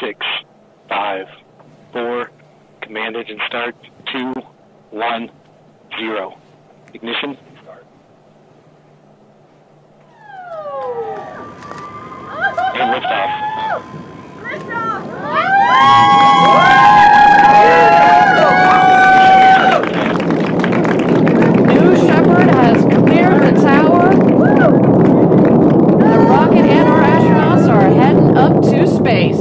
6, 5, 4, command engine start, 2, 1, 0. Ignition. And liftoff. New Shepard has cleared the tower. The rocket and our astronauts are heading up to space.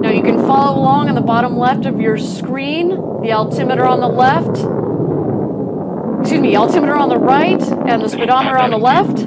Now you can follow along on the bottom left of your screen, the altimeter on the left. Excuse me, altimeter on the right and the speedometer on the left.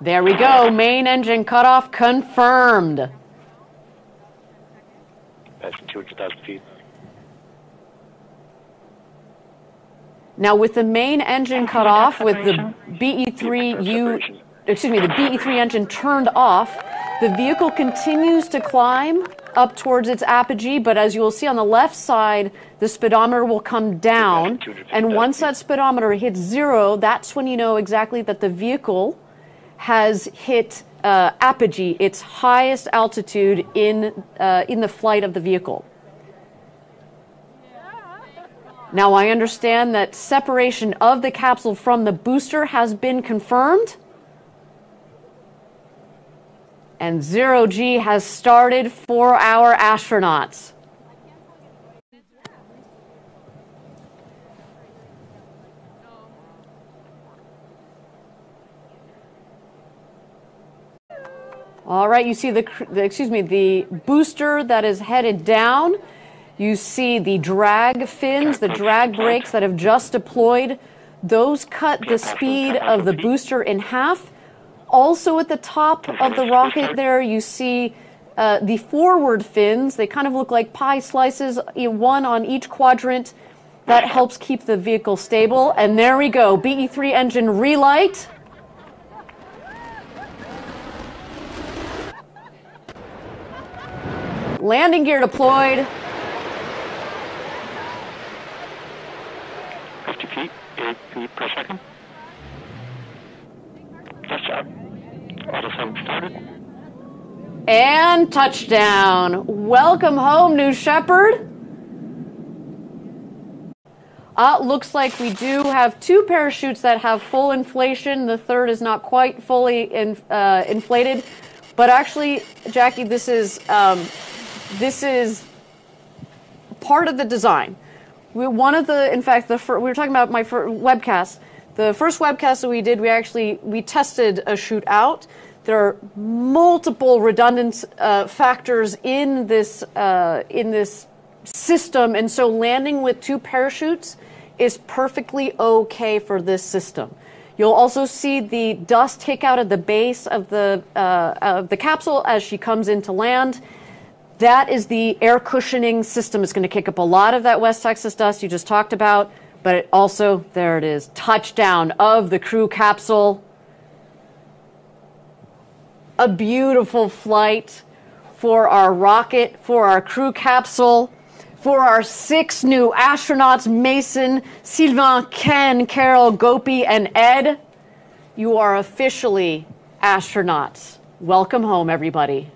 There we go. Main engine cutoff confirmed. That's 200,000 feet. Now, with the main engine cutoff, with the BE-3 engine turned off, the vehicle continues to climb up towards its apogee. But as you will see on the left side, the speedometer will come down, and once that speedometer hits zero, that's when you know exactly that the vehicle has hit apogee, its highest altitude in the flight of the vehicle. Now I understand that separation of the capsule from the booster has been confirmed, and 0G has started for our astronauts. All right, you see the booster that is headed down. You see the drag fins, the drag brakes that have just deployed. Those cut the speed of the booster in half. Also at the top of the rocket there, you see the forward fins. They kind of look like pie slices, one on each quadrant. That helps keep the vehicle stable. And there we go, BE-3 engine relight. Landing gear deployed. 50 feet, 8 feet per second. Touchdown. Auto-sum started. And touchdown. Welcome home, New Shepard. Looks like we do have two parachutes that have full inflation. The third is not quite fully inflated. But actually, Jackie, this is part of the design. We were talking about my webcast. The first webcast that we did, we tested a chute out. There are multiple redundant factors in this system, and so landing with two parachutes is perfectly okay for this system. You'll also see the dust take out at the base of the capsule as she comes in to land. That is the air cushioning system. It's going to kick up a lot of that West Texas dust you just talked about, but it also, there it is, touchdown of the crew capsule. A beautiful flight for our rocket, for our crew capsule, for our 6 new astronauts, Mason, Sylvain, Ken, Carol, Gopi, and Ed. You are officially astronauts. Welcome home, everybody.